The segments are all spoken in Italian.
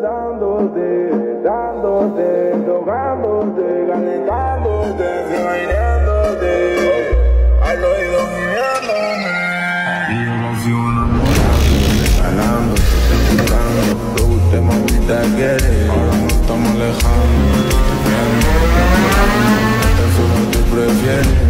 dándote, dándote, tocándote, calentándote, bailándote, al oído mirándome. Y yo nací una morada, ganándote, tocándote, tú te mamita quieres, ahora nos estamos alejando, te amo, eso es lo que prefieres.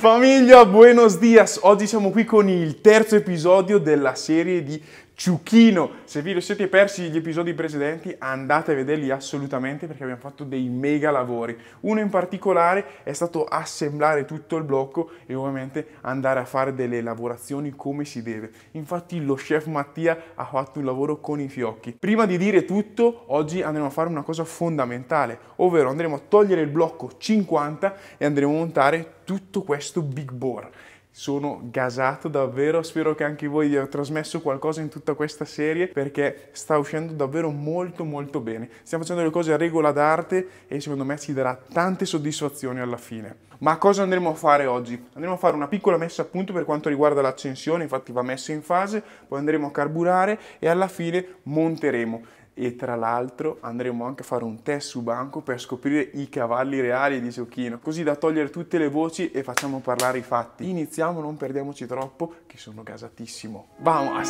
Famiglia, buenos dias! Oggi siamo qui con il terzo episodio della serie di Ciuchino. Se vi siete persi gli episodi precedenti andate a vederli assolutamente perché abbiamo fatto dei mega lavori. Uno in particolare è stato assemblare tutto il blocco e ovviamente andare a fare delle lavorazioni come si deve. Infatti lo chef Mattia ha fatto un lavoro con i fiocchi. Prima di dire tutto, oggi andremo a fare una cosa fondamentale, ovvero andremo a togliere il blocco 50 e andremo a montare tutto questo big bore. Sono gasato davvero, spero che anche voi vi abbiate trasmesso qualcosa in tutta questa serie perché sta uscendo davvero molto molto bene. Stiamo facendo le cose a regola d'arte e secondo me ci darà tante soddisfazioni alla fine. Ma cosa andremo a fare oggi? Andremo a fare una piccola messa a punto per quanto riguarda l'accensione, infatti va messa in fase, poi andremo a carburare e alla fine monteremo. E tra l'altro andremo anche a fare un test su banco per scoprire i cavalli reali di Ciuchino, così da togliere tutte le voci e facciamo parlare i fatti. Iniziamo, non perdiamoci troppo, che sono gasatissimo. Vamos!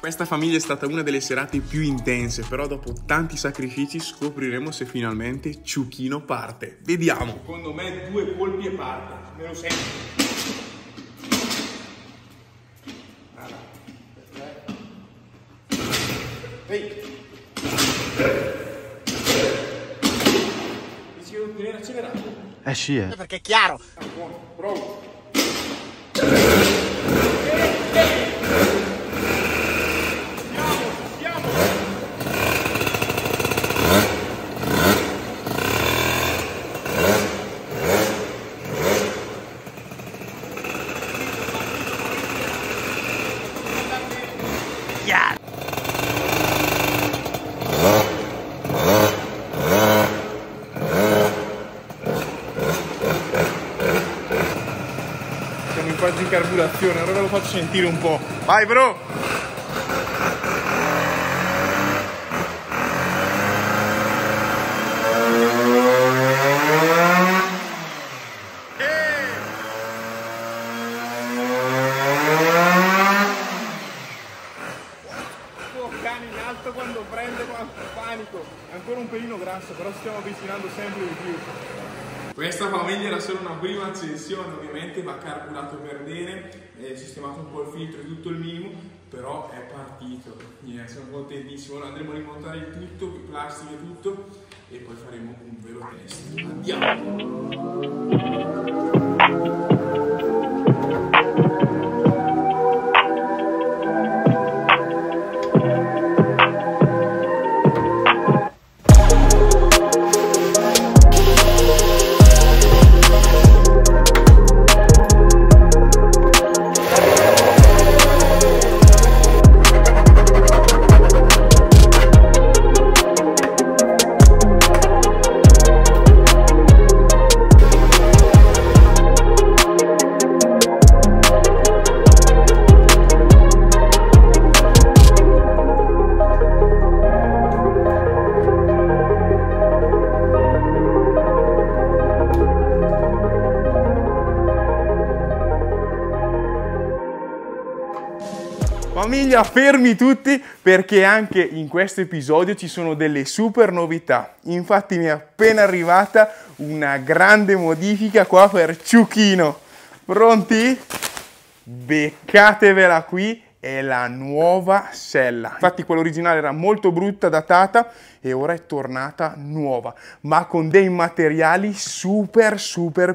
Questa famiglia è stata una delle serate più intense, però dopo tanti sacrifici scopriremo se finalmente Ciuchino parte. Vediamo! Secondo me 2 colpi e parte, me lo sento. Ehi! Dici che non ti viene accelerato? Eh sì, eh. Perché è chiaro! Ah, buono, provo! Di carburazione, allora lo faccio sentire un po'. Vai bro! Oh, cane in alto quando prende, quando panico. È ancora un pelino grasso, però stiamo avvicinando sempre di più. Questa famiglia era solo una prima accensione, ovviamente va carburato per bene, sistemato un po' il filtro e tutto il minimo, però è partito, sono contentissimo, ora andremo a rimontare il tutto, i plastici e tutto, e poi faremo un vero test. Andiamo! Famiglia, fermi tutti, perché anche in questo episodio ci sono delle super novità. Infatti mi è appena arrivata una grande modifica qua per Ciuchino. Pronti? Beccatevela qui, è la nuova sella. Infatti quella originale era molto brutta, datata, e ora è tornata nuova, ma con dei materiali super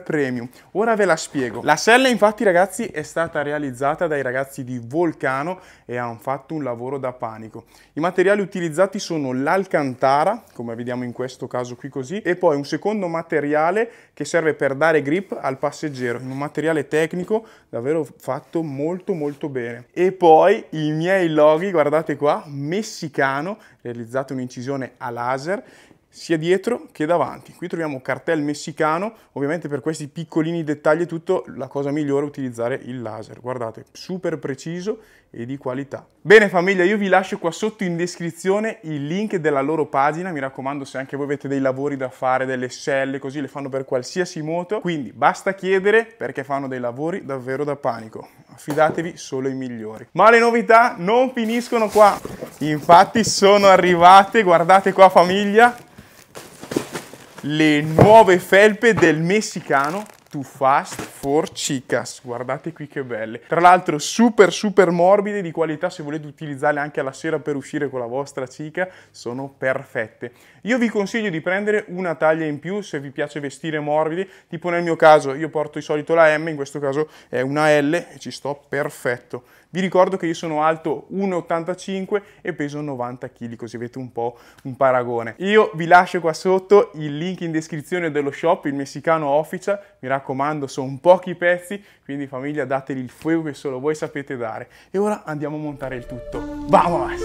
premium. Ora ve la spiego. La sella, infatti, ragazzi, è stata realizzata dai ragazzi di Volcano e hanno fatto un lavoro da panico. I materiali utilizzati sono l'alcantara, come vediamo in questo caso qui così, e poi un secondo materiale che serve per dare grip al passeggero, un materiale tecnico davvero fatto molto bene. E poi i miei loghi, guardate qua, messicano, realizzato un'incisione a laser sia dietro che davanti. Qui troviamo cartel messicano, ovviamente per questi piccolini dettagli e tutto la cosa migliore è utilizzare il laser, guardate, super preciso e di qualità. Bene famiglia, io vi lascio qua sotto in descrizione il link della loro pagina, mi raccomando, se anche voi avete dei lavori da fare, delle selle, così le fanno per qualsiasi moto, quindi basta chiedere perché fanno dei lavori davvero da panico, affidatevi solo ai migliori. Ma le novità non finiscono qua, infatti sono arrivate, guardate qua famiglia, le nuove felpe del messicano Too Fast For Chicas, guardate qui che belle, tra l'altro super morbide, di qualità, se volete utilizzarle anche alla sera per uscire con la vostra chica sono perfette. Io vi consiglio di prendere una taglia in più se vi piace vestire morbidi, tipo nel mio caso io porto di solito la M, in questo caso è una L e ci sto perfetto. Vi ricordo che io sono alto 1,85 e peso 90 kg, così avete un po' un paragone. Io vi lascio qua sotto il link in descrizione dello shop, il messicano Officia, mi raccomando, sono pochi pezzi, quindi famiglia dateli il fuoco che solo voi sapete dare. E ora andiamo a montare il tutto. Vamos!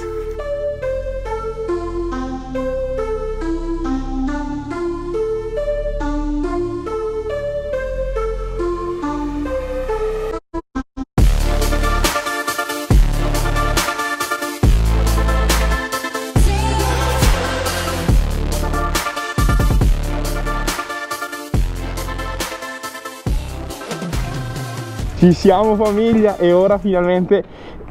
Ci siamo famiglia, e ora finalmente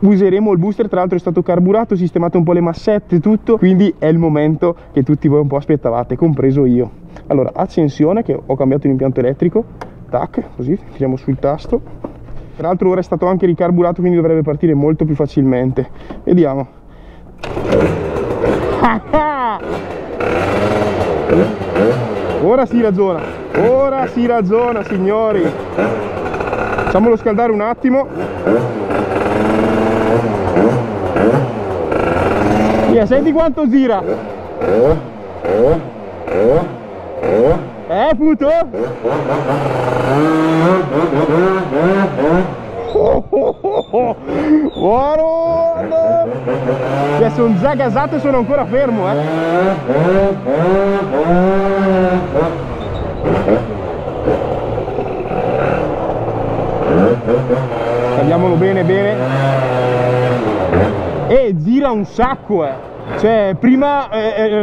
useremo il booster. Tra l'altro è stato carburato, sistemato un po' le massette e tutto, quindi è il momento che tutti voi un po' aspettavate, compreso io. Allora, accensione, che ho cambiato l'impianto elettrico, tac, così, tiriamo sul tasto. Tra l'altro ora è stato anche ricarburato, quindi dovrebbe partire molto più facilmente. Vediamo. Ora si ragiona signori. Facciamolo scaldare un attimo. Yeah, senti quanto gira. Puto? Buono! Cioè, sono già gasato e sono ancora fermo, Andiamolo bene. E gira un sacco, Cioè, prima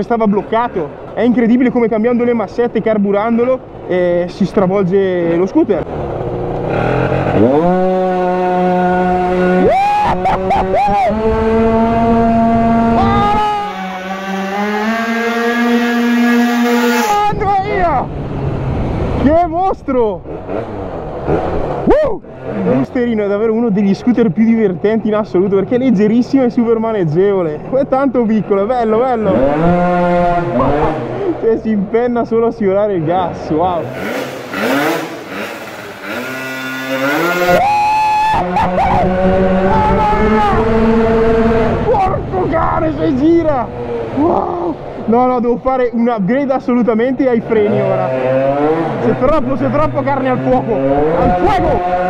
stava bloccato. È incredibile come cambiando le massette e carburandolo si stravolge lo scooter. Andrea! Che mostro! Il boosterino è davvero uno degli scooter più divertenti in assoluto, perché è leggerissimo e super maneggevole. È tanto piccolo, è bello. Cioè, si impenna solo a sfiorare il gas, wow. Porco cane, se gira! Wow! No, devo fare un upgrade assolutamente ai freni ora. C'è troppo carne al fuoco. Al fuoco!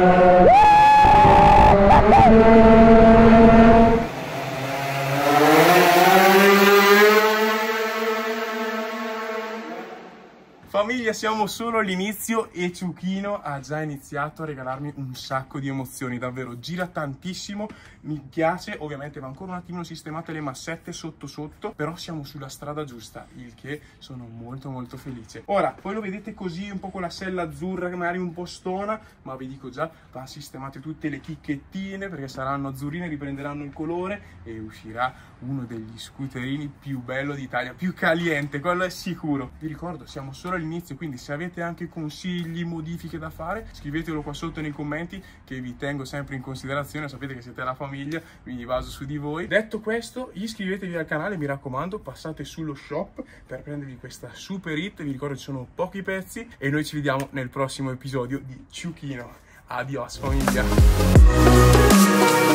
Famiglia, che siamo solo all'inizio e Ciuchino ha già iniziato a regalarmi un sacco di emozioni, davvero gira tantissimo, mi piace. Ovviamente va ancora un attimino sistemate le massette sotto sotto, però siamo sulla strada giusta, il che sono molto felice. Ora poi lo vedete così un po' con la sella azzurra che magari un po' stona, ma vi dico già, va sistemate tutte le chicchettine perché saranno azzurrine, riprenderanno il colore e uscirà uno degli scooterini più bello d'Italia, più caliente, quello è sicuro. Vi ricordo, siamo solo all'inizio, quindi se avete anche consigli, modifiche da fare, scrivetelo qua sotto nei commenti che vi tengo sempre in considerazione, sapete che siete la famiglia, quindi baso su di voi. Detto questo, iscrivetevi al canale, mi raccomando, passate sullo shop per prendervi questa super hit, vi ricordo ci sono pochi pezzi e noi ci vediamo nel prossimo episodio di Ciuchino. Adios famiglia!